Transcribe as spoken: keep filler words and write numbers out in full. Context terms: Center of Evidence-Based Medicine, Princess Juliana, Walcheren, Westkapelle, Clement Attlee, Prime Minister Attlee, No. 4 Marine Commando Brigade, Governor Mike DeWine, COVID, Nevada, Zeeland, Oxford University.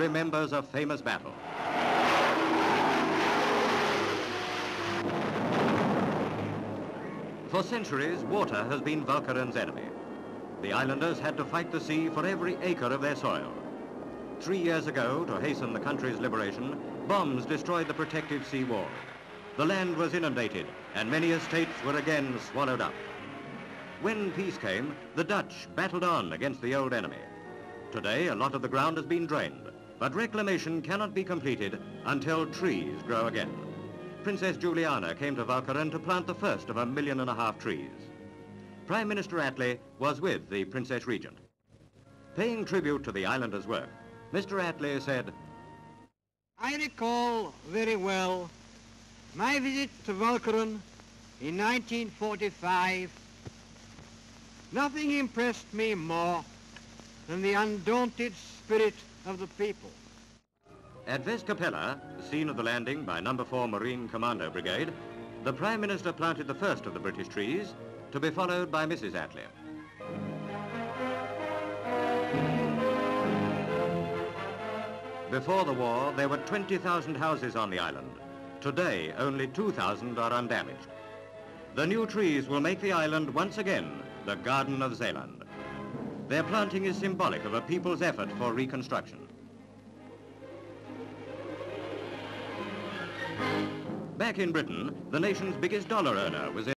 remembers a famous battle. For centuries, water has been Walcheren's enemy. The islanders had to fight the sea for every acre of their soil. Three years ago, to hasten the country's liberation, bombs destroyed the protective sea wall. The land was inundated, and many estates were again swallowed up. When peace came, the Dutch battled on against the old enemy. Today, a lot of the ground has been drained, but reclamation cannot be completed until trees grow again. Princess Juliana came to Walcheren to plant the first of a million and a half trees. Prime Minister Attlee was with the Princess Regent. Paying tribute to the islanders' work, Mister Attlee said, "I recall very well my visit to Walcheren in nineteen forty-five. Nothing impressed me more than the undaunted spirit of the people." At Westkapelle, the scene of the landing by number four Marine Commando Brigade, the Prime Minister planted the first of the British trees, to be followed by Missus Attlee. Before the war, there were twenty thousand houses on the island. Today, only two thousand are undamaged. The new trees will make the island once again the Garden of Zeeland. Their planting is symbolic of a people's effort for reconstruction. Back in Britain, the nation's biggest dollar earner was in